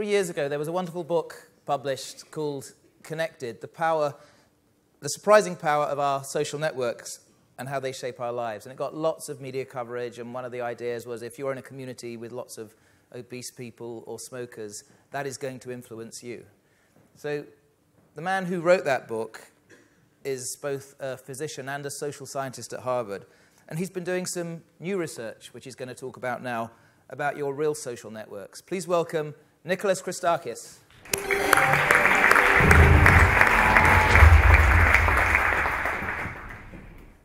3 years ago, there was a wonderful book published called Connected, The Surprising Power of Our Social Networks and How They Shape Our Lives. And it got lots of media coverage, and one of the ideas was if you're in a community with lots of obese people or smokers, that is going to influence you. So the man who wrote that book is both a physician and a social scientist at Harvard. And he's been doing some new research, which he's going to talk about now, about your real social networks. Please welcome Nicholas Christakis.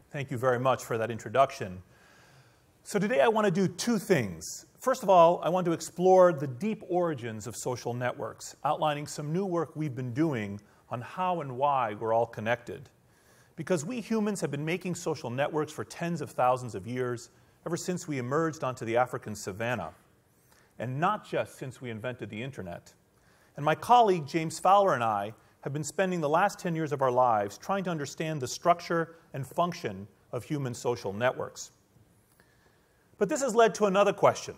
Thank you very much for that introduction. So today I want to do two things. First of all, I want to explore the deep origins of social networks, outlining some new work we've been doing on how and why we're all connected. Because we humans have been making social networks for tens of thousands of years, ever since we emerged onto the African savannah, and not just since we invented the internet. And my colleague, James Fowler, and I have been spending the last 10 years of our lives trying to understand the structure and function of human social networks. But this has led to another question.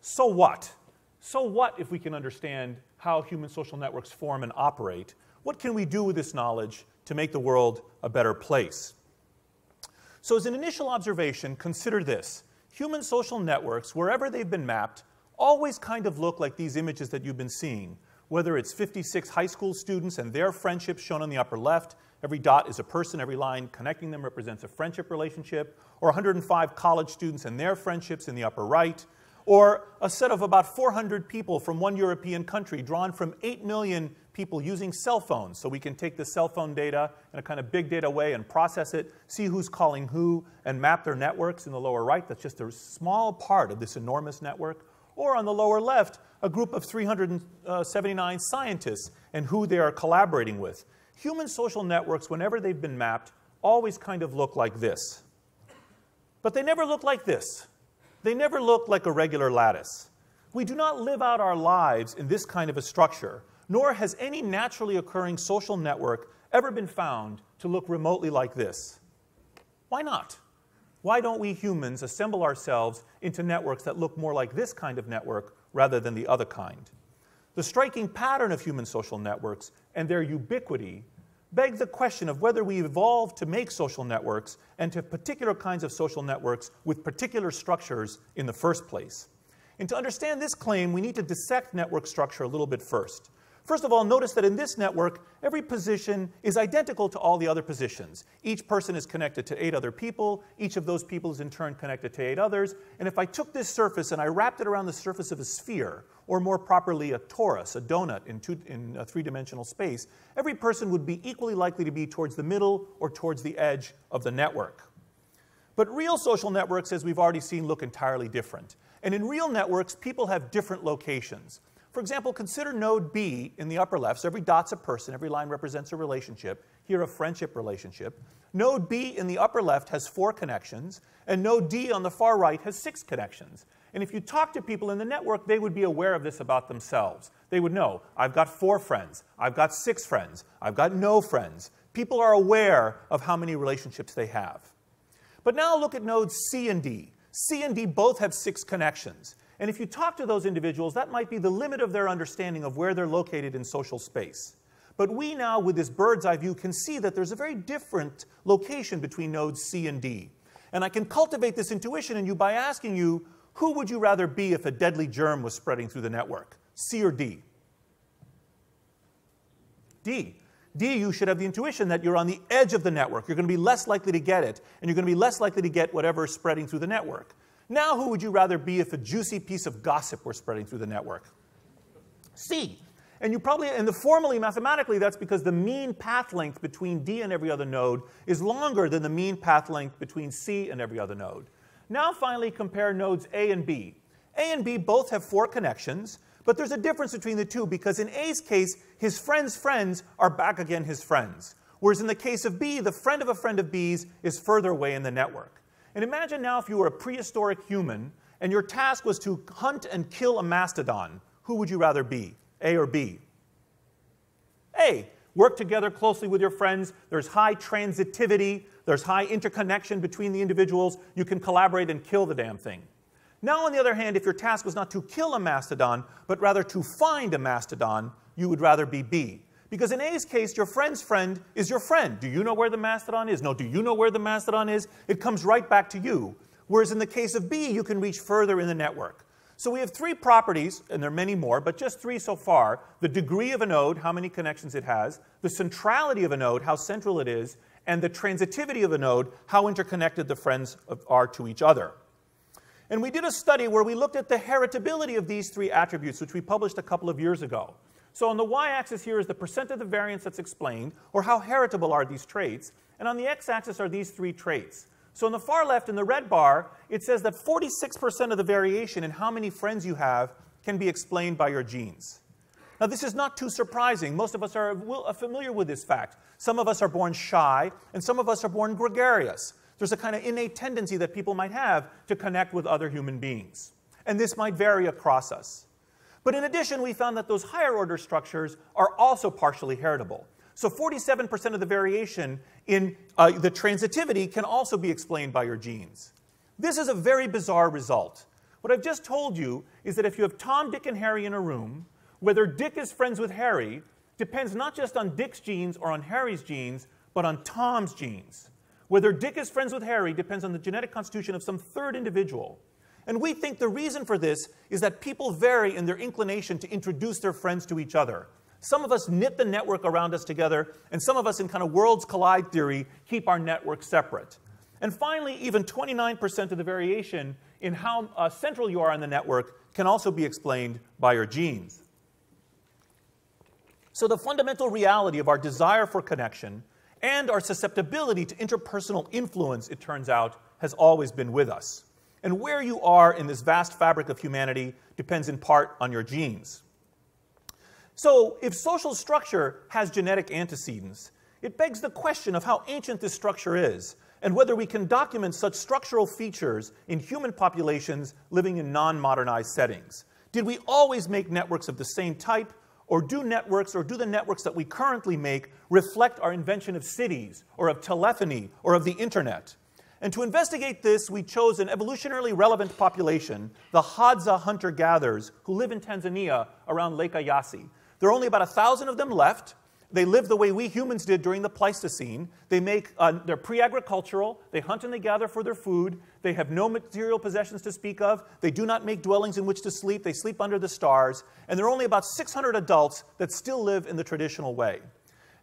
So what? So what if we can understand how human social networks form and operate? What can we do with this knowledge to make the world a better place? So as an initial observation, consider this. Human social networks, wherever they've been mapped, always kind of look like these images that you've been seeing, whether it's 56 high school students and their friendships shown on the upper left. Every dot is a person, every line connecting them represents a friendship relationship, or 105 college students and their friendships in the upper right, or a set of about 400 people from one European country drawn from 8 million people using cell phones. So we can take the cell phone data in a kind of big data way and process it, see who's calling who, and map their networks in the lower right. That's just a small part of this enormous network. Or on the lower left, a group of 379 scientists and who they are collaborating with. Human social networks, whenever they've been mapped, always kind of look like this. But they never look like this. They never look like a regular lattice. We do not live out our lives in this kind of a structure, nor has any naturally occurring social network ever been found to look remotely like this. Why not? Why don't we humans assemble ourselves into networks that look more like this kind of network rather than the other kind? The striking pattern of human social networks and their ubiquity beg the question of whether we evolved to make social networks and to have particular kinds of social networks with particular structures in the first place. And to understand this claim, we need to dissect network structure a little bit first. First of all, notice that in this network, every position is identical to all the other positions. Each person is connected to 8 other people. Each of those people is in turn connected to 8 others. And if I took this surface and I wrapped it around the surface of a sphere, or more properly a torus, a donut in a 3-dimensional space, every person would be equally likely to be towards the middle or towards the edge of the network. But real social networks, as we've already seen, look entirely different. And in real networks, people have different locations. For example, consider node B in the upper left. So every dot's a person, every line represents a relationship, here a friendship relationship. Node B in the upper left has 4 connections, and node D on the far right has 6 connections. And if you talk to people in the network, they would be aware of this about themselves. They would know, I've got 4 friends, I've got 6 friends, I've got no friends. People are aware of how many relationships they have. But now look at nodes C and D. C and D both have 6 connections. And if you talk to those individuals, that might be the limit of their understanding of where they're located in social space. But we now, with this bird's eye view, can see that there's a very different location between nodes C and D. And I can cultivate this intuition in you by asking you, who would you rather be if a deadly germ was spreading through the network? C or D? D. D, you should have the intuition that you're on the edge of the network. You're going to be less likely to get it, and you're going to be less likely to get whatever is spreading through the network. Now, who would you rather be if a juicy piece of gossip were spreading through the network? C. And you probably, and the formally, mathematically, that's because the mean path length between D and every other node is longer than the mean path length between C and every other node. Now, finally, compare nodes A and B. A and B both have 4 connections, but there's a difference between the two because in A's case, his friend's friends are back again his friends, whereas in the case of B, the friend of a friend of B's is further away in the network. And imagine now if you were a prehistoric human and your task was to hunt and kill a mastodon. Who would you rather be, A or B? A. Work together closely with your friends. There's high transitivity. There's high interconnection between the individuals. You can collaborate and kill the damn thing. Now, on the other hand, if your task was not to kill a mastodon, but rather to find a mastodon, you would rather be B. Because in A's case, your friend's friend is your friend. Do you know where the mastodon is? No. Do you know where the mastodon is? It comes right back to you. Whereas in the case of B, you can reach further in the network. So we have three properties, and there are many more, but just three so far. The degree of a node, how many connections it has. The centrality of a node, how central it is. And the transitivity of a node, how interconnected the friends are to each other. And we did a study where we looked at the heritability of these three attributes, which we published a couple of years ago. So on the y-axis here is the percent of the variance that's explained, or how heritable are these traits. And on the x-axis are these three traits. So on the far left, in the red bar, it says that 46% of the variation in how many friends you have can be explained by your genes. Now, this is not too surprising. Most of us are familiar with this fact. Some of us are born shy, and some of us are born gregarious. There's a kind of innate tendency that people might have to connect with other human beings. And this might vary across us. But in addition, we found that those higher order structures are also partially heritable. So 47% of the variation in the transitivity can also be explained by your genes. This is a very bizarre result. What I've just told you is that if you have Tom, Dick, and Harry in a room, whether Dick is friends with Harry depends not just on Dick's genes or on Harry's genes, but on Tom's genes. Whether Dick is friends with Harry depends on the genetic constitution of some third individual. And we think the reason for this is that people vary in their inclination to introduce their friends to each other. Some of us knit the network around us together, and some of us in kind of worlds collide theory keep our network separate. And finally, even 29% of the variation in how central you are in the network can also be explained by your genes. So the fundamental reality of our desire for connection and our susceptibility to interpersonal influence, it turns out, has always been with us. And where you are in this vast fabric of humanity depends in part on your genes. So if social structure has genetic antecedents, it begs the question of how ancient this structure is and whether we can document such structural features in human populations living in non-modernized settings. Did we always make networks of the same type, or do the networks that we currently make reflect our invention of cities or of telephony or of the internet? And to investigate this, we chose an evolutionarily relevant population, the Hadza hunter-gatherers, who live in Tanzania around Lake Ayasi. There are only about 1,000 of them left. They live the way we humans did during the Pleistocene. They're pre-agricultural. They hunt and they gather for their food. They have no material possessions to speak of. They do not make dwellings in which to sleep. They sleep under the stars. And there are only about 600 adults that still live in the traditional way.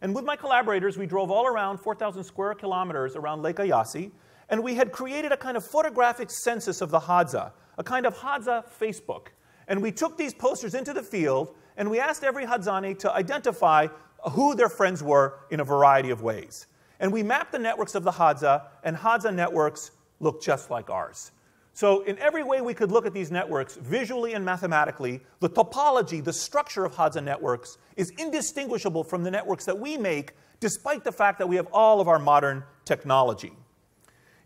And with my collaborators, we drove all around 4,000 square kilometers around Lake Ayasi. And we had created a kind of photographic census of the Hadza, a kind of Hadza Facebook. And we took these posters into the field, and we asked every Hadzani to identify who their friends were in a variety of ways. And we mapped the networks of the Hadza, and Hadza networks look just like ours. So in every way we could look at these networks, visually and mathematically, the topology, the structure of Hadza networks is indistinguishable from the networks that we make, despite the fact that we have all of our modern technology.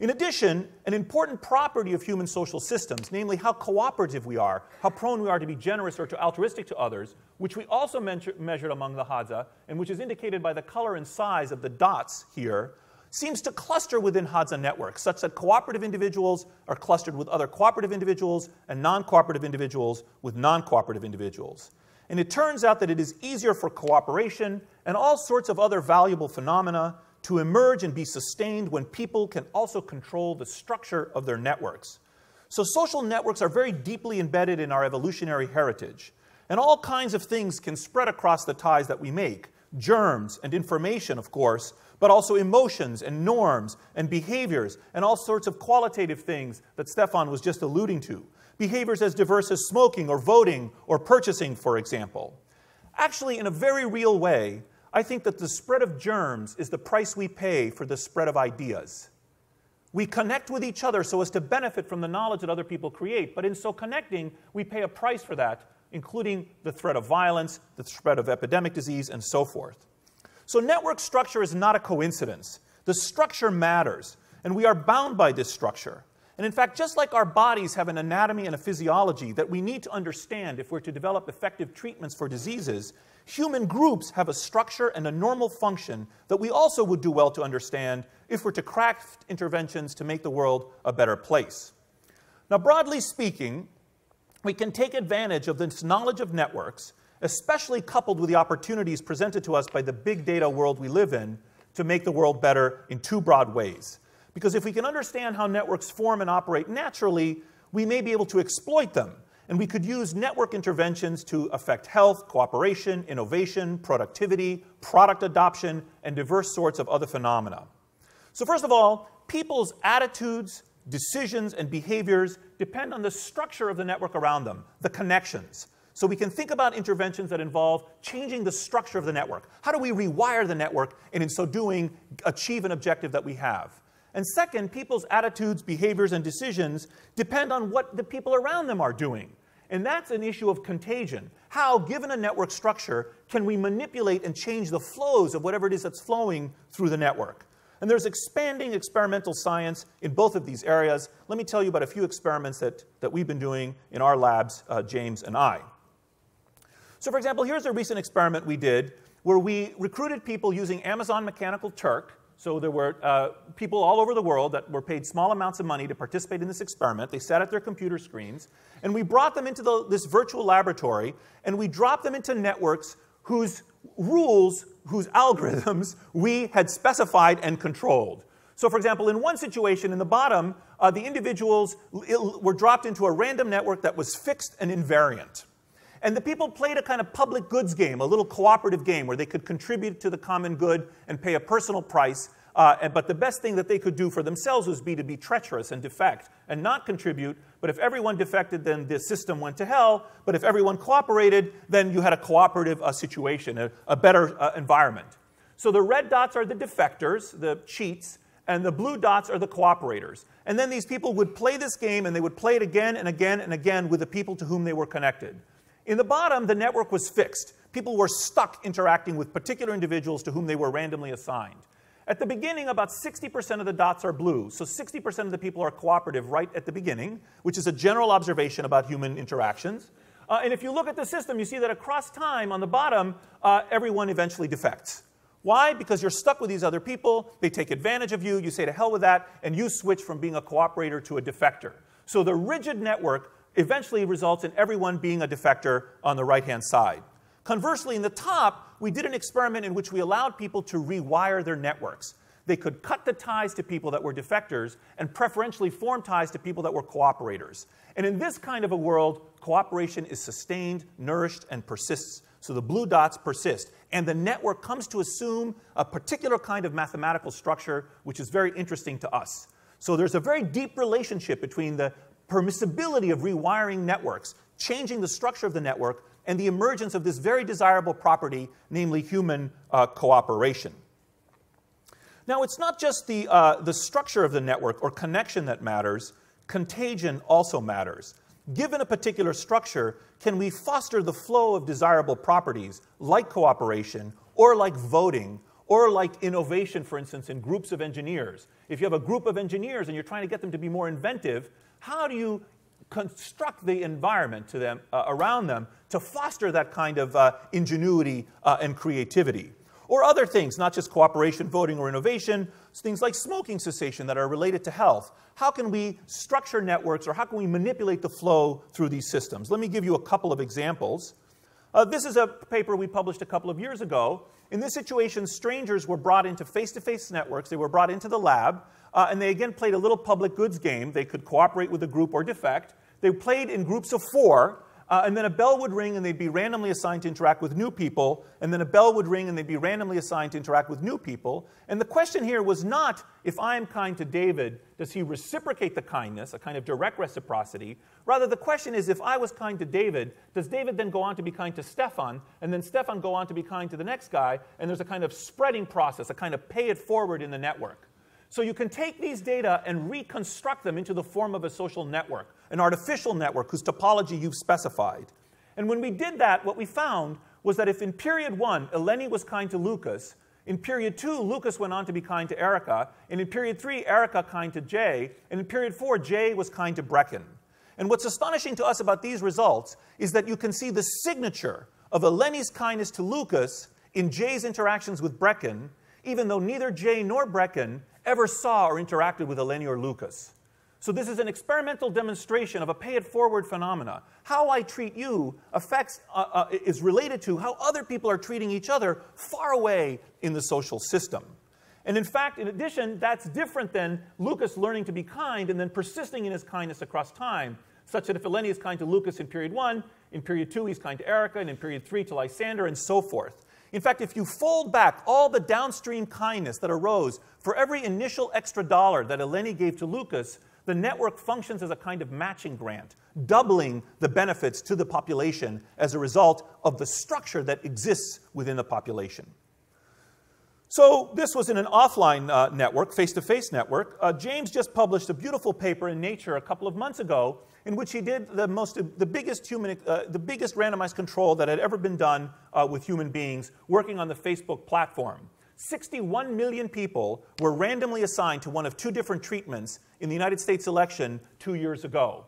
In addition, an important property of human social systems, namely how cooperative we are, how prone we are to be generous or to altruistic to others, which we also measured among the Hadza, and which is indicated by the color and size of the dots here, seems to cluster within Hadza networks, such that cooperative individuals are clustered with other cooperative individuals and non-cooperative individuals with non-cooperative individuals. And it turns out that it is easier for cooperation and all sorts of other valuable phenomena to emerge and be sustained when people can also control the structure of their networks. So social networks are very deeply embedded in our evolutionary heritage. And all kinds of things can spread across the ties that we make, germs and information, of course, but also emotions and norms and behaviors and all sorts of qualitative things that Stefan was just alluding to. Behaviors as diverse as smoking or voting or purchasing, for example. Actually, in a very real way, I think that the spread of germs is the price we pay for the spread of ideas. We connect with each other so as to benefit from the knowledge that other people create, but in so connecting, we pay a price for that, including the threat of violence, the spread of epidemic disease, and so forth. So network structure is not a coincidence. The structure matters, and we are bound by this structure. And in fact, just like our bodies have an anatomy and a physiology that we need to understand if we're to develop effective treatments for diseases, human groups have a structure and a normal function that we also would do well to understand if we're to craft interventions to make the world a better place. Now, broadly speaking, we can take advantage of this knowledge of networks, especially coupled with the opportunities presented to us by the big data world we live in, to make the world better in two broad ways. Because if we can understand how networks form and operate naturally, we may be able to exploit them. And we could use network interventions to affect health, cooperation, innovation, productivity, product adoption, and diverse sorts of other phenomena. So first of all, people's attitudes, decisions, and behaviors depend on the structure of the network around them, the connections. So we can think about interventions that involve changing the structure of the network. How do we rewire the network and in so doing achieve an objective that we have? And second, people's attitudes, behaviors, and decisions depend on what the people around them are doing. And that's an issue of contagion. How, given a network structure, can we manipulate and change the flows of whatever it is that's flowing through the network? And there's expanding experimental science in both of these areas. Let me tell you about a few experiments that we've been doing in our labs, James and I. So for example, here's a recent experiment we did where we recruited people using Amazon Mechanical Turk. So there were people all over the world that were paid small amounts of money to participate in this experiment. They sat at their computer screens. And we brought them into this virtual laboratory, and we dropped them into networks whose rules, whose algorithms we had specified and controlled. So for example, in one situation in the bottom, the individuals were dropped into a random network that was fixed and invariant. And the people played a kind of public goods game, a little cooperative game where they could contribute to the common good and pay a personal price. But the best thing that they could do for themselves was to be treacherous and defect and not contribute. But if everyone defected, then the system went to hell. But if everyone cooperated, then you had a cooperative situation, a better environment. So the red dots are the defectors, the cheats, and the blue dots are the cooperators. And then these people would play this game, and they would play it again and again and again with the people to whom they were connected. In the bottom, the network was fixed. People were stuck interacting with particular individuals to whom they were randomly assigned. At the beginning, about 60% of the dots are blue. So 60% of the people are cooperative right at the beginning, which is a general observation about human interactions. And if you look at the system, you see that across time on the bottom, everyone eventually defects. Why? Because you're stuck with these other people. They take advantage of you. You say to hell with that. And you switch from being a cooperator to a defector. So the rigid network eventually results in everyone being a defector on the right-hand side. Conversely, in the top, we did an experiment in which we allowed people to rewire their networks. They could cut the ties to people that were defectors and preferentially form ties to people that were cooperators. And in this kind of a world, cooperation is sustained, nourished, and persists. So the blue dots persist. And the network comes to assume a particular kind of mathematical structure, which is very interesting to us. So there's a very deep relationship between the permissibility of rewiring networks, changing the structure of the network, and the emergence of this very desirable property, namely human cooperation. Now, it's not just the structure of the network or connection that matters. Contagion also matters. Given a particular structure, can we foster the flow of desirable properties like cooperation or like voting, or like innovation, for instance, in groups of engineers? If you have a group of engineers and you're trying to get them to be more inventive, how do you construct the environment to them, around them to foster that kind of ingenuity and creativity? Or other things, not just cooperation, voting, or innovation, things like smoking cessation that are related to health. How can we structure networks, or how can we manipulate the flow through these systems? Let me give you a couple of examples. This is a paper we published a couple of years ago. In this situation, strangers were brought into face-to-face networks. They were brought into the lab. And they again played a little public goods game. They could cooperate with a group or defect. They played in groups of four. And then a bell would ring, and they'd be randomly assigned to interact with new people. And then a bell would ring, and they'd be randomly assigned to interact with new people. And the question here was not, if I am kind to David, does he reciprocate the kindness, a kind of direct reciprocity? Rather, the question is, if I was kind to David, does David then go on to be kind to Stefan? And then Stefan go on to be kind to the next guy? And there's a kind of spreading process, a kind of pay it forward in the network. So you can take these data and reconstruct them into the form of a social network, an artificial network whose topology you've specified. And when we did that, what we found was that if in period one, Eleni was kind to Lucas, in period two, Lucas went on to be kind to Erica, and in period three, Erica kind to Jay, and in period four, Jay was kind to Brecken. And what's astonishing to us about these results is that you can see the signature of Eleni's kindness to Lucas in Jay's interactions with Brecken, even though neither Jay nor Brecken ever saw or interacted with Eleni or Lucas. So this is an experimental demonstration of a pay-it-forward phenomena. How I treat you affects, is related to how other people are treating each other far away in the social system. And in fact, in addition, that's different than Lucas learning to be kind and then persisting in his kindness across time, such that if Eleni is kind to Lucas in period 1, in period 2 he's kind to Erica, and in period 3 to Lysander, and so forth. In fact, if you fold back all the downstream kindness that arose for every initial extra dollar that Eleni gave to Lucas, the network functions as a kind of matching grant, doubling the benefits to the population as a result of the structure that exists within the population. So this was in an offline network, face-to-face network. James just published a beautiful paper in Nature a couple of months ago in which he did the biggest randomized control that had ever been done with human beings working on the Facebook platform. 61 million people were randomly assigned to one of two different treatments in the United States election 2 years ago.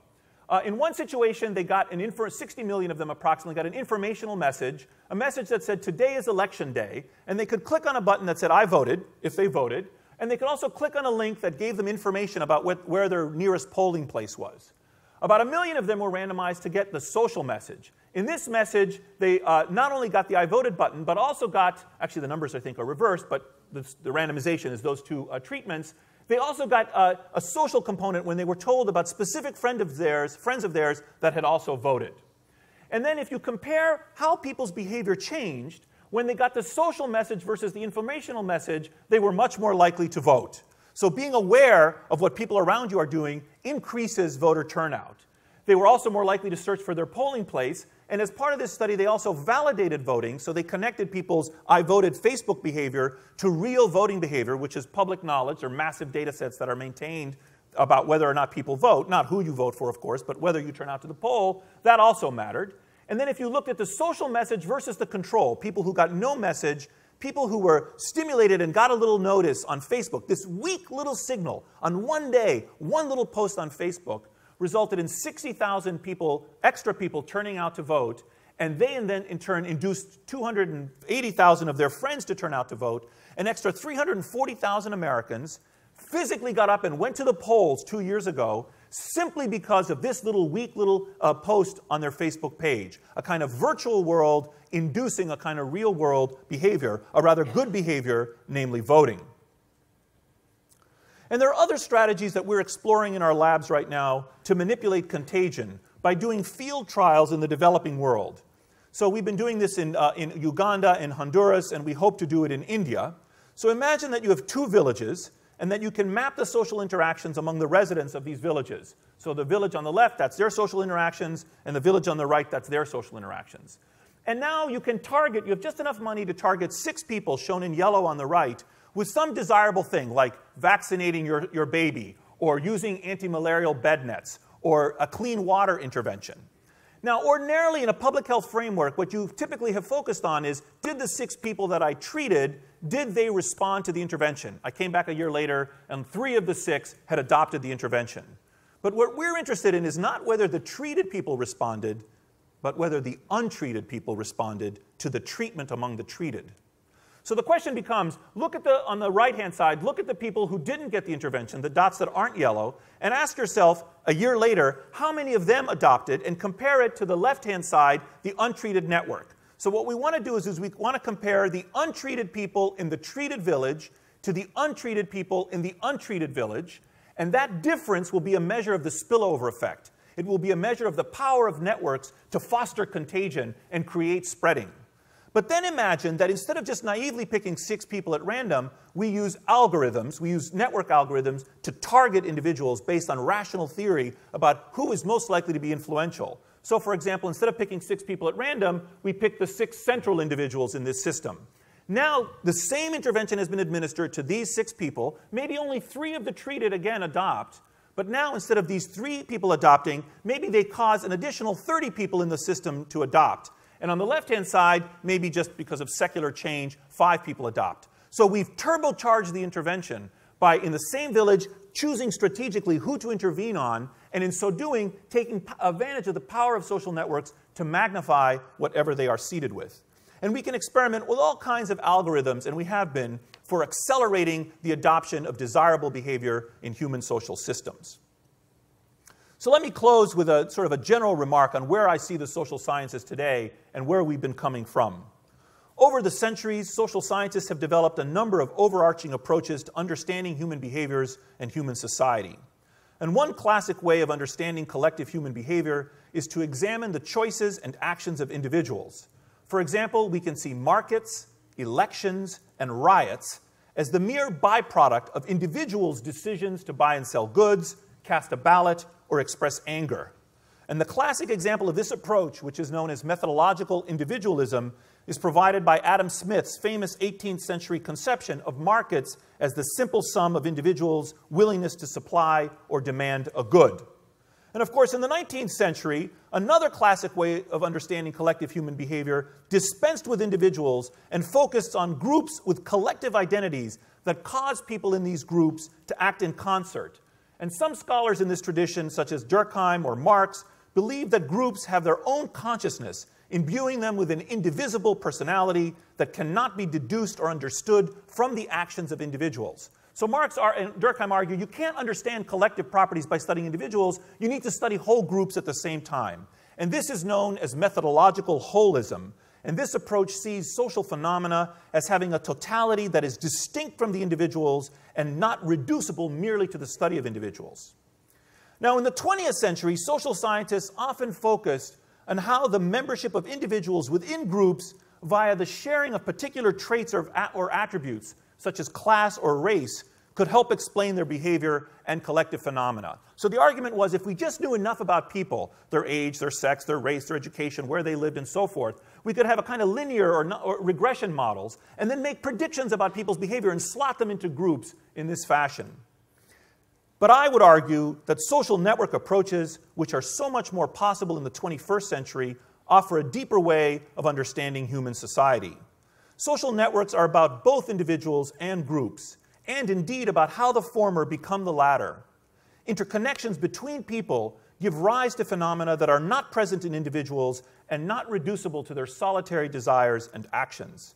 In one situation, they got 60 million of them approximately got an informational message, a message that said today is election day, and they could click on a button that said I voted, if they voted, and they could also click on a link that gave them information about where their nearest polling place was. About 1 million of them were randomized to get the social message. In this message, they not only got the I voted button, but also got, actually the numbers I think are reversed, but the randomization is those two treatments. They also got a social component when they were told about specific friends of theirs that had also voted. And then if you compare how people's behavior changed, when they got the social message versus the informational message, they were much more likely to vote. So being aware of what people around you are doing increases voter turnout. They were also more likely to search for their polling place. And as part of this study, they also validated voting. So they connected people's I voted Facebook behavior to real voting behavior, which is public knowledge or massive data sets that are maintained about whether or not people vote. Not who you vote for, of course, but whether you turn out to the poll. That also mattered. And then if you looked at the social message versus the control, people who got no message, people who were stimulated and got a little notice on Facebook, this weak little signal on one day, one little post on Facebook, resulted in 60,000 people, extra people turning out to vote, and they then in turn induced 280,000 of their friends to turn out to vote. An extra 340,000 Americans physically got up and went to the polls 2 years ago simply because of this little weak little post on their Facebook page, a kind of virtual world inducing a kind of real world behavior, a rather good behavior, namely voting. And there are other strategies that we're exploring in our labs right now to manipulate contagion by doing field trials in the developing world. So we've been doing this in Uganda and Honduras, and we hope to do it in India. So imagine that you have two villages and that you can map the social interactions among the residents of these villages. So the village on the left, that's their social interactions, and the village on the right, that's their social interactions. And now you can target, you have just enough money to target 6 people shown in yellow on the right with some desirable thing like vaccinating your baby or using anti-malarial bed nets or a clean water intervention. Now, ordinarily in a public health framework, what you typically have focused on is, did the 6 people that I treated, did they respond to the intervention? I came back a year later and 3 of the 6 had adopted the intervention. But what we're interested in is not whether the treated people responded, but whether the untreated people responded to the treatment among the treated. So the question becomes, look at on the right-hand side, look at the people who didn't get the intervention, the dots that aren't yellow, and ask yourself, a year later, how many of them adopted, and compare it to the left-hand side, the untreated network. So what we want to do is we want to compare the untreated people in the treated village to the untreated people in the untreated village, and that difference will be a measure of the spillover effect. It will be a measure of the power of networks to foster contagion and create spreading. But then imagine that instead of just naively picking 6 people at random, we use algorithms, we use network algorithms to target individuals based on rational theory about who is most likely to be influential. So for example, instead of picking 6 people at random, we pick the 6 central individuals in this system. Now the same intervention has been administered to these 6 people. Maybe only 3 of the treated again adopt. But now instead of these 3 people adopting, maybe they cause an additional 30 people in the system to adopt. And on the left-hand side, maybe just because of secular change, 5 people adopt. So we've turbocharged the intervention by, in the same village, choosing strategically who to intervene on, and in so doing, taking advantage of the power of social networks to magnify whatever they are seeded with. And we can experiment with all kinds of algorithms, and we have been, for accelerating the adoption of desirable behavior in human social systems. So let me close with a sort of a general remark on where I see the social sciences today and where we've been coming from. Over the centuries, social scientists have developed a number of overarching approaches to understanding human behaviors and human society. And one classic way of understanding collective human behavior is to examine the choices and actions of individuals. For example, we can see markets, elections, and riots as the mere byproduct of individuals' decisions to buy and sell goods, cast a ballot, or express anger. And the classic example of this approach, which is known as methodological individualism, is provided by Adam Smith's famous 18th century conception of markets as the simple sum of individuals' willingness to supply or demand a good. And of course, in the 19th century, another classic way of understanding collective human behavior dispensed with individuals and focused on groups with collective identities that cause people in these groups to act in concert. And some scholars in this tradition, such as Durkheim or Marx, believe that groups have their own consciousness, imbuing them with an indivisible personality that cannot be deduced or understood from the actions of individuals. So Marx and Durkheim argue you can't understand collective properties by studying individuals. You need to study whole groups at the same time. And this is known as methodological holism. And this approach sees social phenomena as having a totality that is distinct from the individuals and not reducible merely to the study of individuals. Now, in the 20th century, social scientists often focused on how the membership of individuals within groups via the sharing of particular traits or attributes, such as class or race, could help explain their behavior and collective phenomena. So the argument was, if we just knew enough about people, their age, their sex, their race, their education, where they lived, and so forth, we could have a kind of linear or regression models and then make predictions about people's behavior and slot them into groups in this fashion. But I would argue that social network approaches, which are so much more possible in the 21st century, offer a deeper way of understanding human society. Social networks are about both individuals and groups, and indeed about how the former become the latter. Interconnections between people give rise to phenomena that are not present in individuals and not reducible to their solitary desires and actions.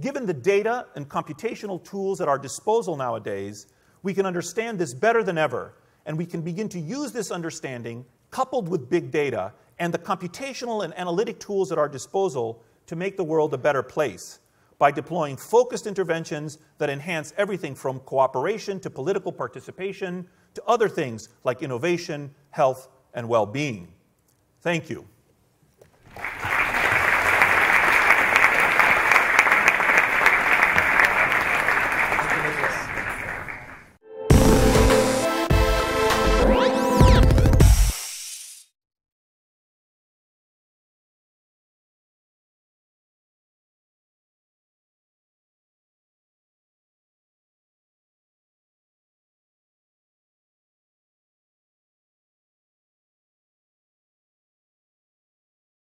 Given the data and computational tools at our disposal nowadays, we can understand this better than ever, and we can begin to use this understanding, coupled with big data and the computational and analytic tools at our disposal, to make the world a better place, by deploying focused interventions that enhance everything from cooperation to political participation to other things like innovation, health, and well-being. Thank you.